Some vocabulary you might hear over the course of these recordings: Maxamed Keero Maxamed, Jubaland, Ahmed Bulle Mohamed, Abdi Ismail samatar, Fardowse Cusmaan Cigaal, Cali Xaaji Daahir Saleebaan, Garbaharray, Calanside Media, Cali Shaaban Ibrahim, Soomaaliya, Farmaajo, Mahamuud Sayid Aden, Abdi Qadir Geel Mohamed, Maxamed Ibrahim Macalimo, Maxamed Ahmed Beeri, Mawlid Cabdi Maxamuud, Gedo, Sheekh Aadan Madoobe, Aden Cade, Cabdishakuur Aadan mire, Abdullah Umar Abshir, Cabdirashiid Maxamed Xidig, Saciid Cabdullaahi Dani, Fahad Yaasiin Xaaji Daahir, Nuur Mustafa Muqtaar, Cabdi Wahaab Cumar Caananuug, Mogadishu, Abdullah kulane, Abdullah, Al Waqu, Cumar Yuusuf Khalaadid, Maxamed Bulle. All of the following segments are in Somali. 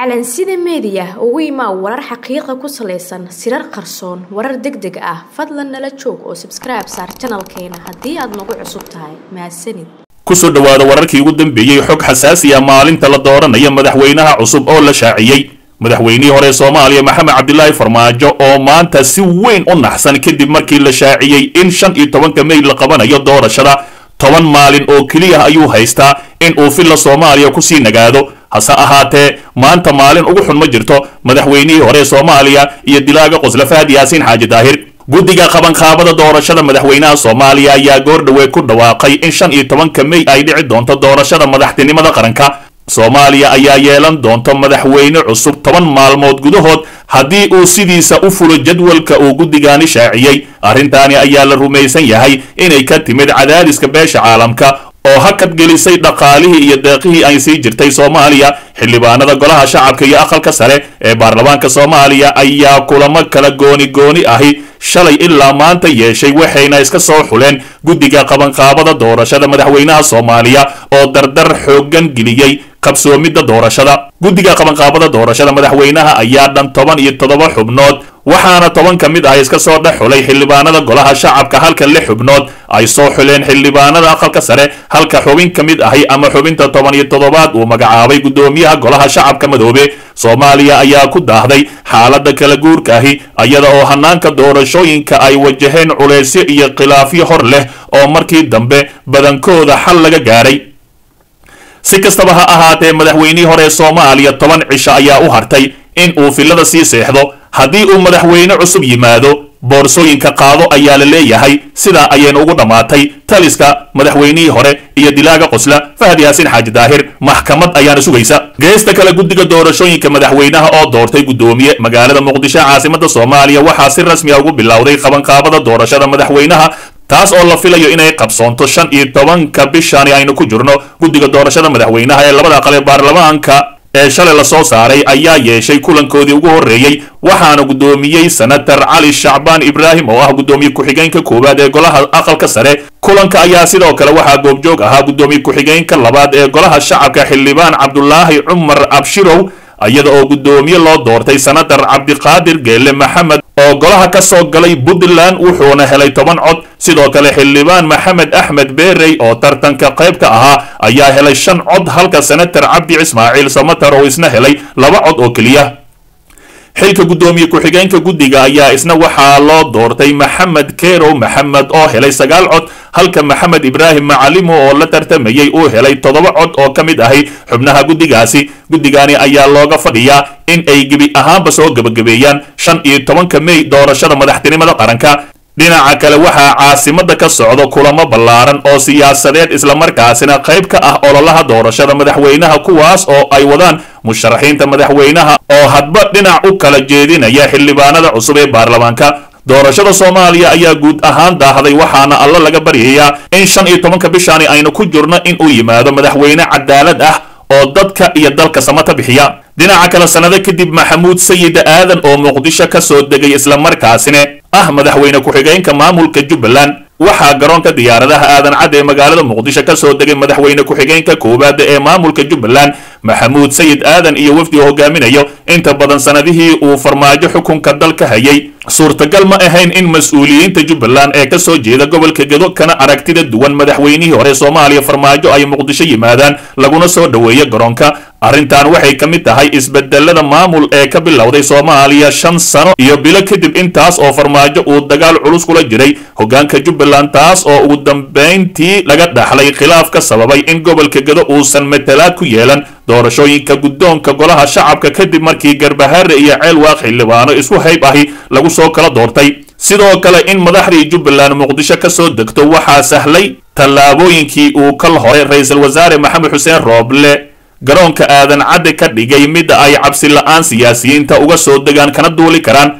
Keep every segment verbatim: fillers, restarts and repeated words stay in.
Calanside Media ويما ورر حقيقة كوسليسن سرر قرصون ورر دقدق اه فضلا نلاتشوك و سبسكرايب سار تنال كينا هدي اد نوغو عصوب تاي مع السند كسو دواد ورركي قدن بيي حق حساسية مالين تلا دوران ايا مدحوينها عصوب او لشاعيي مدحويني هوري صوماليا محمد عبدالله فرماجو او مانتا سوين او نحسن كدب مركي لشاعيي ان شان اي طوان كمي لقبان ايا دورا شرا طوان مالين او كليها ايو هايستا ان او فيلا صوماليا كسي نقادو hasa ahaatee maanta maalin ugu xun ma jirto madaxweynihii hore Soomaaliya iyo dilaaga qoslafaad Yaasiin Xaaji Daahir guddiga qabanqaabada doorashada madaxweynaha Soomaaliya ayaa goordhawe ku dhawaaqay in shan iyo tobanka May ay dhici doonto doorashada madaxtinimada qaranka Soomaaliya ayaa yeelan doonto madaxweyne cusub toban maalmood gudahood haddii uu sidiisa u fulo jadwalka uu guddigaani shaaciyay arrintaani ayaa la rumaysan yahay inay ka timid cadaadiska beesha caalamka oo hakad gelisay dhaqaalihi iyo deeqihii ay sii jirtay Soomaaliya xilibaanada golaha shacabka iyo aqalka sare ee baarlamaanka Soomaaliya ayaa kulamo kala gooni gooni ahi shalay ilaa maanta yeeshay waxayna iska soo xuleen guddiga qabanqaabada doorashada madaxweynaha Soomaaliya oo dardar xoogan geliyay qabsoomida doorashada guddiga qabanqaabada doorashada madaxweynaha ayaa dhan toban iyo toddoba xubnood waxaana toban ka mid ah iska soo dhaxulay xildhibaanada golaha shacabka halka lix xubnood ay soo xuleen xildhibaanada aqalka sare halka xubin ka mid ah ama xubinta toban iyo toddobaad uu magacaabay gudoomiyaha golaha shacabka madoobe Soomaaliya ayaa ku daahday xaalada kala guurka ah ayada oo hanaanka doorashooyinka ay wajaheen culeysyo iyo khilaafyo hor leh oo markii dambe badankooda xal laga gaaray si kastaba ha ahaatee madaxweynihii hore Soomaaliya toban cisho ayaa u hartay in uu filada sii seexdo haddii uu madaxweyne cusub yimaado boorsooyinka qaado ayaa la leeyahay sida ayeen ugu dhamaatay taliska madaxweynihii hore iyo dilaaga qosla Fahad Yaasiin Xaaji Daahir maxkamad ayaa sugaysa geesta kala guddiga doorashooyinka madaxweynaha oo doortay gudoomiye magaalada Muqdisho caasimada Soomaaliya waxaa si rasmi ah ugu bilowday qabanqaabada doorashada madaxweynaha taas oo la filayo inay qabsoonto shan iyo tobanka bishaani aynu ku jirno guddiga doorashada madaxweynaha ee labada aqal ee baarlamaanka ee shalay la soo saaray ayaa yeeshay kulankoodii ugu horeeyay waxaana gudoomiyay senator Cali Shaaban Ibrahim oo ah gudoomiye ku-xigeenka koowaad ee golaha aqalka sare kulanka ayaa sidoo kale waxaa goobjoog ahaa gudoomiye ku-xigeenka labaad ee golaha shacabka xildhibaan Abdullah Umar Abshir ayada oo gudoomiye loo doortay senator Abdi Qadir Geel Mohamed oo golaha ka soo galay Jubaland wuxuuna helay toban cod sidoo kale xildhibaan Maxamed Ahmed Beeri oo tartanka qaybka ahaa ayaa helay shan cod halka senator Abdi Ismail samatar oo isna helay laba cod oo kaliya xilka gudoomiye ku xigeenka guddiga ayaa isna waxaa loo doortay Maxamed Keero Maxamed oo helay sagaal cod halka Maxamed Ibrahim Macalimo oo la tartamayay uu helay toddoba cod oo ka mid ahay xubnaha guddigaasi guddigaani ayaa looga fadhiyaa in ay gebi ahaanba soo gabagabeeyaan shan iyo tobanka May doorashada madaxtinimada qaranka dhinaca kale waxaa caasimada ka socdo kulamo ballaaran oo siyaasadeed isla markaasina qayb ka ah ololaha doorashada madaxweynaha kuwaas oo ay wadaan musharaxiinta madaxweynaha oo hadba dhinac u kala jeedinaya xildhibaanada cusub ee baarlamaanka doorashada Soomaaliya ayaa guud ahaan daahday waxaana alla laga baryayaa in shan iyo tobanka bishaani aynu ku jirno in uu yimaado madaxweyne cadaalad ah oo dadka iyo dalka samata bixiya dhinaca kale sanada kadib Mahamuud Sayid Aden oo Muqdisho ka soo degay isla markaasina ah madaxweyne ku-xigeenka maamulka Jubaland waxaa garoonka diyaaradaha Aden Cade ee magaalada Muqdisho ka soo degay madaxweyne ku-xigeenka koowaad ee maamulka Jubaland Mahamuud Sayid Aden iyo wafdi hogaaminayo inta badan sanadihii uu Farmaajo xukunka dalka hayay suurtagal ma ahayn in mas'uuliyiinta Jubaland ee ka soo jeeda gobolka Gedo kana aragtida duwan madaxweynihii hore Soomaaliya Farmaajo ay Muqdisho yimaadaan laguna soo dhaweeyo garoonka arrintan waxay ka mid tahay isbeddelada maamul ee ka bilowday Soomaaliya shan sano iyo bilo kadib intaas oo Farmaajo uu dagaal culus kula jiray hogaanka Jubaland taas oo ugu dambeyntii laga dhaxlay khilaaf ka sababay in gobolka Gedo uusan matalaad ku yeelan doorashooyinka guddoonka golaha shacabka kadib markii Garbaharray iyo Al Waqu xildhibaano isku hayb ahi lagu soo kala doortay sidoo kale in madaxdii Jubaland Muqdisho ka soo degto waxaa sahlay tallaabooyinkii uu kal hore ra'iisul wasaare Maxamed Bulle garoonka Aden Cade ka dhigay mid ay cabsi la'aan siyaasiyiinta uga soo degaan kana duuli karaan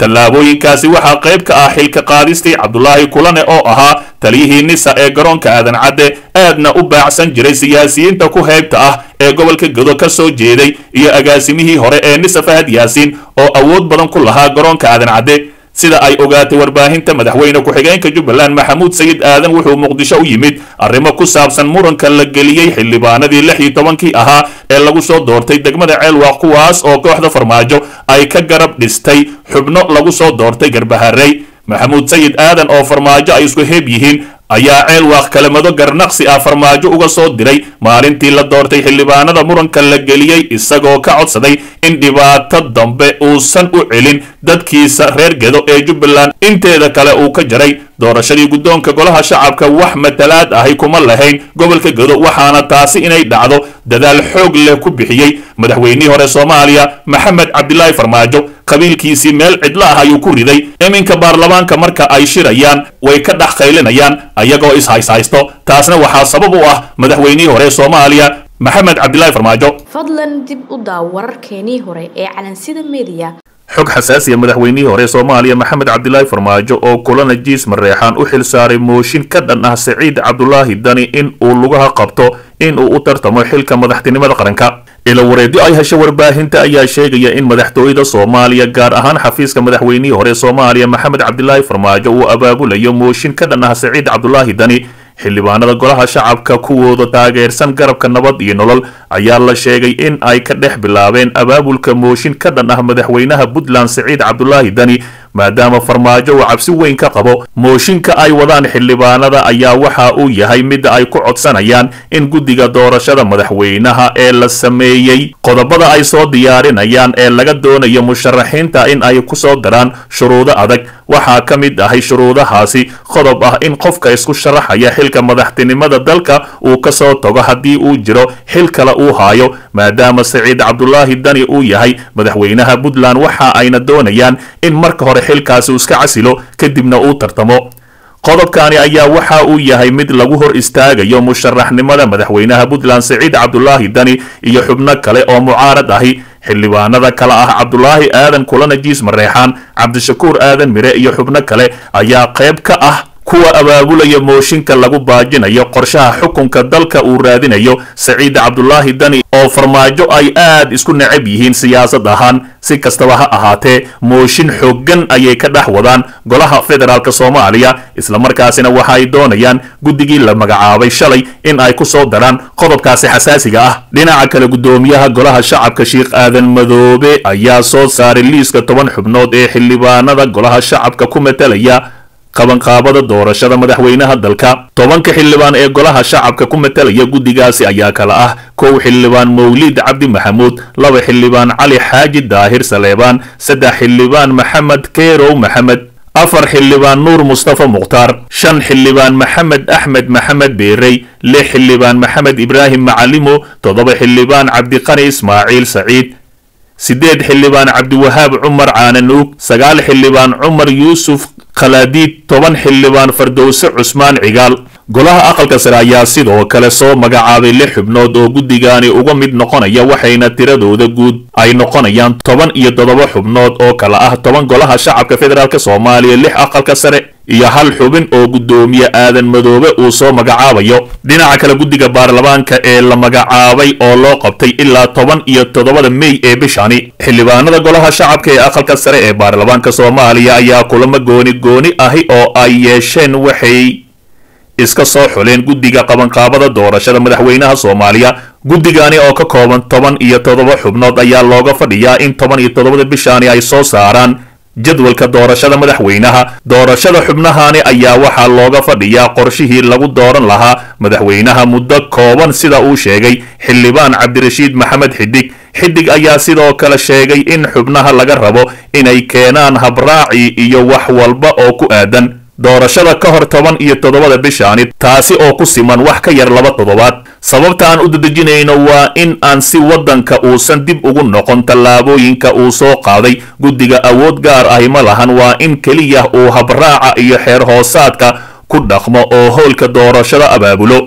tallaabooyinkaasi waxaa qayb ka ah xilka qaadistii Abdullah kulane oo ahaa taliyihii nisa ee garoonka Aden Cade aadna u baacsan jiray siyaasiyiinta ku heybta ah ee gobolka Gedo ka soo jeeday iyo agaasimihii hore ee nisa Fahad Yaasiin oo awood badan ku lahaa garoonka Aden Cade sida ay ogaatay warbaahinta madaxweyne ku xigeenka Jubaland Mahamuud Sayid Aden wuxuu Mogadishu yimid arrimo ku saabsan muranka la galiyay xildhibaanadii lix iyo toban ahaa ee lagu soo doortay degmada Al Waqu waas oo kooxda Farmaajo ay ka garab dhistay xubno lagu soo doortay Garbaharray. Mahamuud Sayid Aden oo Farmaajo ay isku heeb yihiin ayaa Al Waqu kalamado garnaqsi ah Farmaajo uga soo diray maalintii la doortay xildhibaanada muranka la galiyay isagoo ka codsaday in dhibaato dambe uusan u celin dadkiisa reer Gedo ee Jubaland inteeda kale uu ka jaray doorashadii gudoonka golaha shacabka wax matalaad ahay kuma lahayn gobolka Gedo waxaana taasi inay dhacdo dadaal xoog leh ku bixiyay madaxweynihii hore Soomaaliya Maxamed Abdullah Farmaajo qabiilkiisii meel cidlaha ayuu ku riday iminka baarlamaanka marka ay shirayaan way ka dhaxqaylinayaan ayagoo is haysto taasna waxa sabab u ah madaxweynihii hore Soomaaliya Maxamed Abdullah Farmaajo. Fadlan dib u daawar keenii hore ee Calanside Media. حق حساسية مدحوينيه هوري صوماليا محمد عبدالله فرماجو او كولانا جيس مريحان او حلساري موشين كدناه سعيد عبدالله الداني ان او لغاها قبطو ان او ترتمو حلكا مدحتيني مدقرنكا إلو وردي ايها شور باهنتا ايا شيغيا ان مدحتو ايدا صوماليا غار اهان حفيزكا مدحوينيه هوري صوماليا محمد عبدالله فرماجو او ابابو ليو موشين كدناه سعيد عبدالله الداني xildhibaanada golaha shacabka kuwooda taageersan garabka nabad iyo nolol ayaa la sheegay in ay ka dhex bilaabeen abaabulka mooshin ka dhan ah madaxweynaha Puntland Saciid Cabdullaahi Dani maadaama Farmaajo uu cabsi weyn ka qabo mooshinka ay wadaan xildhibaanada ayaa waxa uu yahay mid ay ku codsanayaan in guddiga doorashada madaxweynaha ee la sameeyay qodobada ay soo diyaarinayaan ee laga doonayo musharaxiinta in ay ku soo daraan shuruudo adag waxa ka mid ah shuruudahaasi qodob ah in qofka isku sharaxaya xilka madaxtinimada dalka uu ka soo tago hadii uu jiro xil kale uu haayo maadaama Saciid Cabdullaahi Dani uu yahay madaxweynaha Puntland waxa ayna doonayaan in marka hore xilkaasi uu iska casilo kadibna uu tartamo. qodobkaani ayaa waxa uu yahay mid lagu hor istaagayo musharaxnimada madaxweynaha Puntland Saciid Cabdullaahi Dani iyo xubno kale oo mucaarad ahi xildhibaanada kala ah Abdullahi Aadan kulana jiis mareexan Cabdishakuur Aadan mire iyo xubno kale ayaa qayb ka ah kuwa abaabulaya mooshinka lagu baajinayo qorshaha xukunka dalka uu raadinayo Saciid Cabdullaahi Dani oo Farmaajo ay aad isku nacab yihiin siyaasad ahaan si kastaba ha ahaatee mooshin xooggan ayay ka dhex wadaan golaha federaalka Soomaaliya isla markaasina waxa ay doonayaan guddigii la magacaabay shalay in ay ku soo daraan qodobkaasi xasaasiga ah. dhinaca kale gudoomiyaha golaha shacabka Sheekh Aadan Madoobe ayaa soo saaray liiska toban xubnood ee xildhibaanada golaha shacabka ku metelaya qabanqaabada doorashada madaxweynaha dalka. tobanka xildhibaan ee golaha shacabka ku metelaya guddigaasi ayaa kala ah kow xildhibaan Mawlid Cabdi Maxamuud, laba xildhibaan Cali Xaaji Daahir Saleebaan, saddex xildhibaan Maxamed Keerow Maxamed, afar xildhibaan Nuur Mustafa Muqtaar, shan xildhibaan Maxamed Ahmed Maxamed Beeri, lix xildhibaan Maxamed Ibrahim Macalimo, toddoba xildhibaan Abdi Qadir Ismail Saciid, sideed xildhibaan Cabdi Wahaab Cumar Caananuug, sagaal xildhibaan Cumar Yuusuf Khalaadid, toban xildhibaan Fardowse Cusmaan Cigaal. golaha aqalka sare ayaa sidoo kale soo magacaabay lix xubnood oo guddigaani uga mid noqonaya waxayna tiradooda guud ay noqonayaan toban iyo toddoba xubnood oo kala ah toban golaha shacabka federaalka Soomaaliya, lix aqalka sare iyo hal xubin oo gudoomiye Aadan Madoobe uu soo magacaabayo. dhinaca kale guddiga baarlamaanka ee la magacaabay oo loo qabtay ilaa toban iyo toddobada May ee bishani, xildhibaanada golaha shacabka ee aqalka sare ee baarlamaanka Soomaaliya ayaa kulamo gooni gooni ahi oo ay yeesheen waxay iska soo xuleen guddiga qabanqaabada doorashada madaxweynaha Soomaaliya. guddigaani oo ka kooban toban iyo toddoba xubnood ayaa looga fadhiyaa in toban iyo toddobada bishaani ay soo saaraan jadwalka doorashada madaxweynaha. doorashada xubnahaani ayaa waxaa looga fadhiyaa qorshihii lagu dooran lahaa madaxweynaha muddo kooban sida uu sheegay xildhibaan Cabdirashiid Maxamed Xidig. xidig ayaa sidoo kale sheegay in xubnaha laga rabo inay keenaan habraaci iyo wax walba oo ku aadan doorashada ka hor toban iyo toddobada bishaani taasi oo ku siman wax ka yar laba toddobaad. sababta aan u dadejinayno waa in aan si waddanka uusan dib ugu noqon tallaabooyinka uu soo qaaday. guddiga awood gaar ahi ma lahan, waa in keliya uu habraaca iyo xeer hoosaadka ku dhaqmo oo howlka doorashada abaabulo.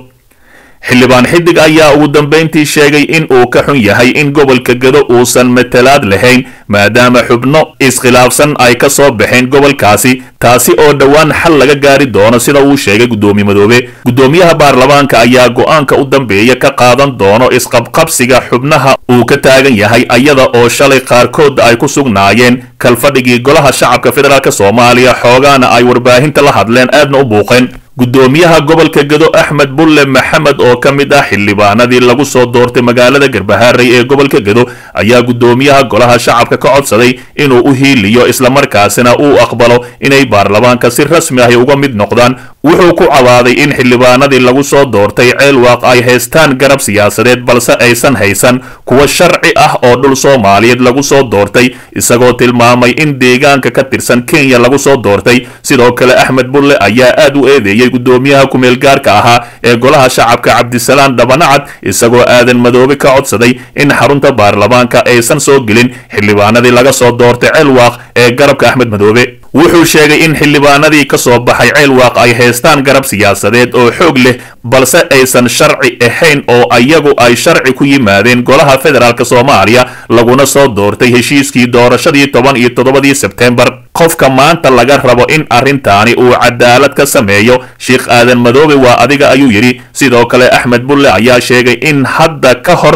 xilibaan xidig ayaa ugu dambeyntii sheegay in uu ka xun yahay in gobolka Gedo uusan matalaad lahayn maadaama xubno isqilaafsan ay ka soo baxeen gobolkaasi taasi oo dhawaan xal laga gaari doono sida uu sheegay gudoomiye madoobe gudoomiyaha baarlamaanka ayaa go'aanka u dambeeyay ka qaadan doono isqabqabsiga xubnaha uu ka taagan yahay ayada oo shalay qaarkood ay ku sugnaayeen kalfadhigii golaha shacabka federaalka Soomaaliya xoogaana ay warbaahinta la hadleen aadna u buuqeen gudoomiyaha gobolka Gedo Ahmed Bulle Mohamed oo ka mid ah xildhibaanadii lagu soo doortay magaalada Garbaharray ee gobolka Gedo ayaa gudoomiyaha golaha shacabka ka codsaday inuu u hiiliyo isla markaasina uu aqbalo inay baarlamaanka si rasmi ah uga mid noqdaan wuxuu ku cawaaday in xildhibaanadii lagu soo doortay Al Waqu ay haystaan garab siyaasadeed balse aysan haysan kuwa sharci ah oo dhul Soomaaliyeed lagu soo doortay isagoo tilmaamay in deegaanka ka tirsan Kenya lagu soo doortay sidoo kale Ahmed Bulle ayaa aad u eedeeyay gudoomiyaha kumeel gaarka ahaa ee golaha shacabka Cabdisalaan Dhabanacad isagoo Aden Madoobe ka codsaday in xarunta baarlamaanka aysan soo gelin xildhibaanadii laga soo doortay Al Waqu ee garabka Ahmed Madoobe wuxuu sheegay in xildhibaanadii ka soo baxay Al Waqu ay haystaan garab siyaasadeed oo xoog leh balse aysan sharci ahayn oo ayagu ay sharci ku yimaadeen golaha federaalka Soomaaliya laguna soo doortay heshiiskii doorashadii toban iyo toddoba Sebtembar qofka maanta laga rabo in arintaani uu cadaalad ka sameeyo Sheikh Aden Madoobe waa adiga ayuu yiri sidoo kale Ahmed Bulle ayaa sheegay in hadda ka hor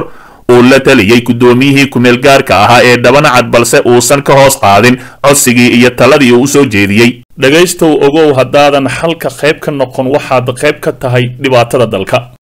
ula taliyay gudoomiyihii kumeel gaarka ahaa ee Dhabanacad balse uusan ka hoos qaadin codsigii iyo taladii uu soo jeediyay dhagaystow ogow hadaadan halka qayb ka noqon waxaad qayb ka tahay dhibaatada dalka.